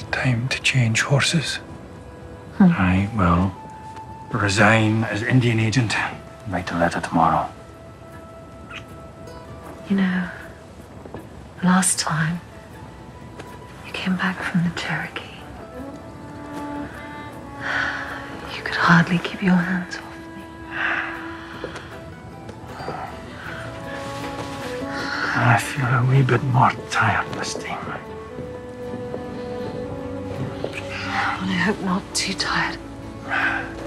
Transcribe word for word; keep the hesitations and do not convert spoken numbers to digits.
It's time to change horses. Hmm. I will resign as Indian Agent and write a letter tomorrow. You know, last time you came back from the Cherokee, you could hardly keep your hands off me. I feel a wee bit more tired this time. Well, I hope not too tired.